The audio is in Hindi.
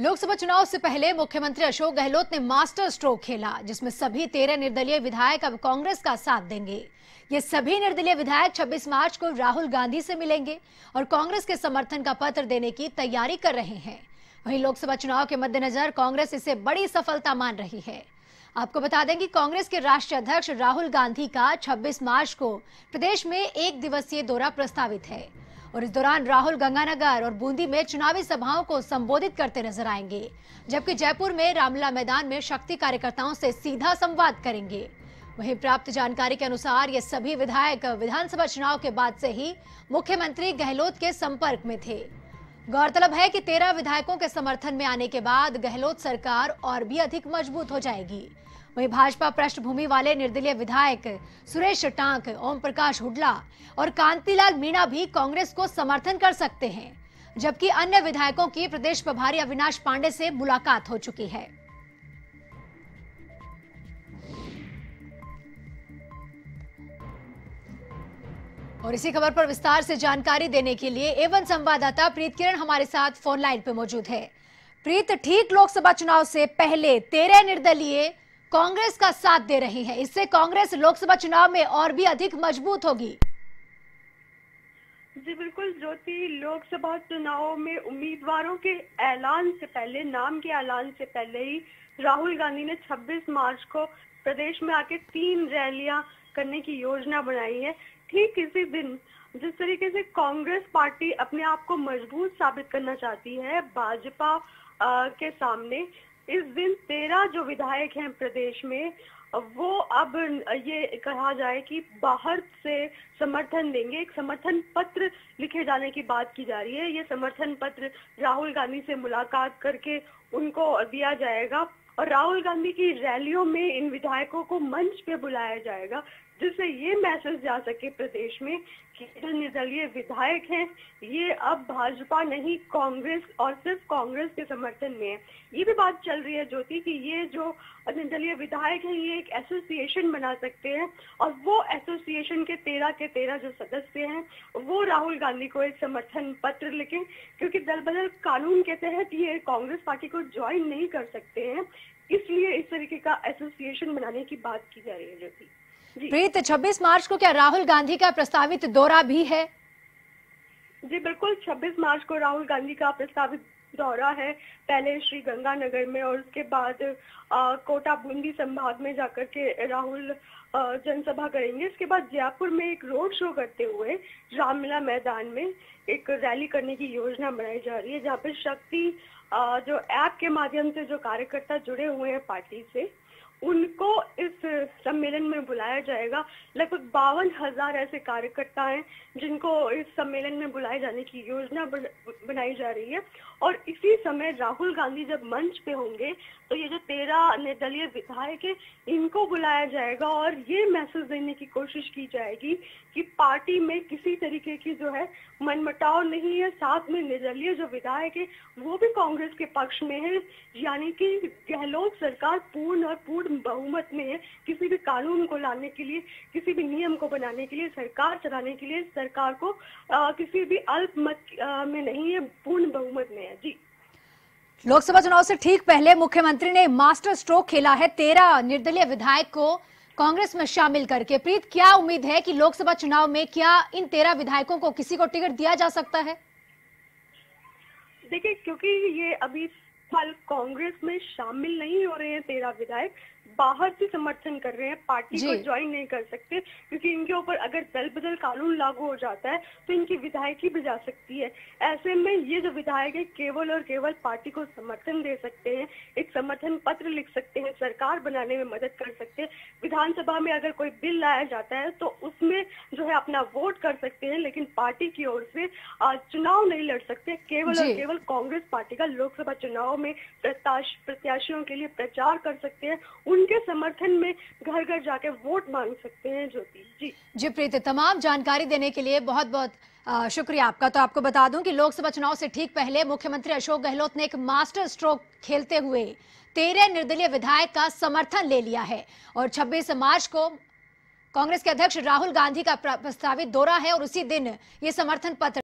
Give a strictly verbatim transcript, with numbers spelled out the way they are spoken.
लोकसभा चुनाव से पहले मुख्यमंत्री अशोक गहलोत ने मास्टर स्ट्रोक खेला, जिसमें सभी तेरह निर्दलीय विधायक अब कांग्रेस का साथ देंगे। ये सभी निर्दलीय विधायक छब्बीस मार्च को राहुल गांधी से मिलेंगे और कांग्रेस के समर्थन का पत्र देने की तैयारी कर रहे हैं। वहीं लोकसभा चुनाव के मद्देनजर कांग्रेस इसे बड़ी सफलता मान रही है। आपको बता दें कि कांग्रेस के राष्ट्रीय अध्यक्ष राहुल गांधी का छब्बीस मार्च को प्रदेश में एक दिवसीय दौरा प्रस्तावित है और इस दौरान राहुल गंगानगर और बूंदी में चुनावी सभाओं को संबोधित करते नजर आएंगे, जबकि जयपुर में रामला मैदान में शक्ति कार्यकर्ताओं से सीधा संवाद करेंगे। वहीं प्राप्त जानकारी के अनुसार ये सभी विधायक विधानसभा चुनाव के बाद से ही मुख्यमंत्री गहलोत के संपर्क में थे। गौरतलब है कि तेरह विधायकों के समर्थन में आने के बाद गहलोत सरकार और भी अधिक मजबूत हो जाएगी। वहीं भाजपा पृष्ठभूमि वाले निर्दलीय विधायक सुरेश टांक, ओम प्रकाश हुड्डा और कांतीलाल मीना भी कांग्रेस को समर्थन कर सकते हैं, जबकि अन्य विधायकों की प्रदेश प्रभारी अविनाश पांडे से मुलाकात हो चुकी है। और इसी खबर पर विस्तार से जानकारी देने के लिए एवन संवाददाता प्रीत किरण हमारे साथ फोन लाइन पर मौजूद है। प्रीत, ठीक लोकसभा चुनाव से पहले तेरह निर्दलीय कांग्रेस का साथ दे रही है, इससे कांग्रेस लोकसभा चुनाव में और भी अधिक मजबूत होगी। जी बिल्कुल ज्योति, लोकसभा चुनाव में उम्मीदवारों के ऐलान से पहले, नाम के ऐलान से पहले ही राहुल गांधी ने छब्बीस मार्च को प्रदेश में आके तीन रैलियां करने की योजना बनाई है। ठीक इसी दिन जिस तरीके से कांग्रेस पार्टी अपने आप को मजबूत साबित करना चाहती है भाजपा आ, के सामने, इस दिन तेरह जो विधायक हैं प्रदेश में वो अब ये कहा जाए कि बाहर से समर्थन देंगे। एक समर्थन पत्र लिखे जाने की बात की जा रही है। ये समर्थन पत्र राहुल गांधी से मुलाकात करके उनको दिया जाएगा और राहुल गांधी की रैलियों में इन विधायकों को मंच पे बुलाया जाएगा, जिससे ये मैसेज जा सके प्रदेश में कि जो निर्दलीय विधायक हैं ये अब भाजपा नहीं कांग्रेस और सिर्फ कांग्रेस के समर्थन में है। ये भी बात चल रही है ज्योति कि ये जो निर्दलीय विधायक हैं ये एक एसोसिएशन बना सकते हैं और वो एसोसिएशन के तेरह के तेरह जो सदस्य हैं वो राहुल गांधी को एक समर्थन पत्र लिखें, क्योंकि दल बदल कानून के तहत ये कांग्रेस पार्टी को ज्वाइन नहीं कर सकते हैं, इसलिए इस तरीके का एसोसिएशन बनाने की बात की जा रही है। ज्योति प्रीत, छब्बीस मार्च को क्या राहुल गांधी का प्रस्तावित दौरा भी है? जी बिल्कुल, छब्बीस मार्च को राहुल गांधी का प्रस्तावित दौरा है, पहले श्री गंगानगर में और उसके बाद आ, कोटा बूंदी संभाग में जाकर के राहुल आ, जनसभा करेंगे। इसके बाद जयपुर में एक रोड शो करते हुए रामलीला मैदान में एक रैली करने की योजना बनाई जा रही है, जहाँ पे शक्ति आ, जो ऐप के माध्यम से जो कार्यकर्ता जुड़े हुए हैं पार्टी से उनको इस सम्मेलन में बुलाया जाएगा। लगभग बावन हजार ऐसे कार्यकर्ता हैं जिनको इस सम्मेलन में बुलाए जाने की योजना बनाई जा रही है और इसी समय राहुल गांधी जब मंच पे होंगे तो ये जो तेरह निर्दलीय विधायक हैं इनको बुलाया जाएगा और ये मैसेज देने की कोशिश की जाएगी कि पार्टी में किसी तरीके की जो है मनमुटाव नहीं है, साथ में निर्दलीय जो विधायक है वो भी कांग्रेस के पक्ष में है, यानी कि गहलोत सरकार पूर्ण और पूर्ण बहुमत में है। किसी भी कानून को लाने के लिए, किसी भी नियम को बनाने के लिए, सरकार चलाने के लिए सरकार को आ, किसी भी अल्पमत में नहीं है, पूर्ण बहुमत में है। जी लोकसभा चुनाव से ठीक पहले मुख्यमंत्री ने मास्टर स्ट्रोक खेला है, तेरह निर्दलीय विधायक को कांग्रेस में शामिल करके। प्रीत, क्या उम्मीद है कि लोकसभा चुनाव में क्या इन तेरह विधायकों को किसी को टिकट दिया जा सकता है? देखिए, क्योंकि ये अभी फिलहाल कांग्रेस में शामिल नहीं हो रहे हैं, तेरह विधायक बाहर से समर्थन कर रहे हैं, पार्टी को ज्वाइन नहीं कर सकते, क्योंकि इनके ऊपर अगर दल बदल कानून लागू हो जाता है तो इनकी विधायकी भी जा सकती है। ऐसे में ये जो विधायक है केवल और केवल पार्टी को समर्थन दे सकते हैं, एक समर्थन पत्र लिख सकते हैं, सरकार बनाने में मदद कर सकते हैं, विधानसभा में अगर कोई बिल लाया जाता है तो उसमें जो है अपना वोट कर सकते हैं, लेकिन पार्टी की ओर से चुनाव नहीं लड़ सकते। केवल और केवल कांग्रेस पार्टी का लोकसभा चुनाव में प्रत्याशियों के लिए प्रचार कर सकते हैं, उनके समर्थन में घर घर जाके वोट मांग सकते हैं। ज्योति जी जी प्रीत, तमाम जानकारी देने के लिए बहुत बहुत शुक्रिया आपका। तो आपको बता दूं कि लोकसभा चुनाव से ठीक पहले मुख्यमंत्री अशोक गहलोत ने एक मास्टर स्ट्रोक खेलते हुए तेरह निर्दलीय विधायक का समर्थन ले लिया है और छब्बीस मार्च को कांग्रेस के अध्यक्ष राहुल गांधी का प्रस्तावित दौरा है और उसी दिन ये समर्थन पत्र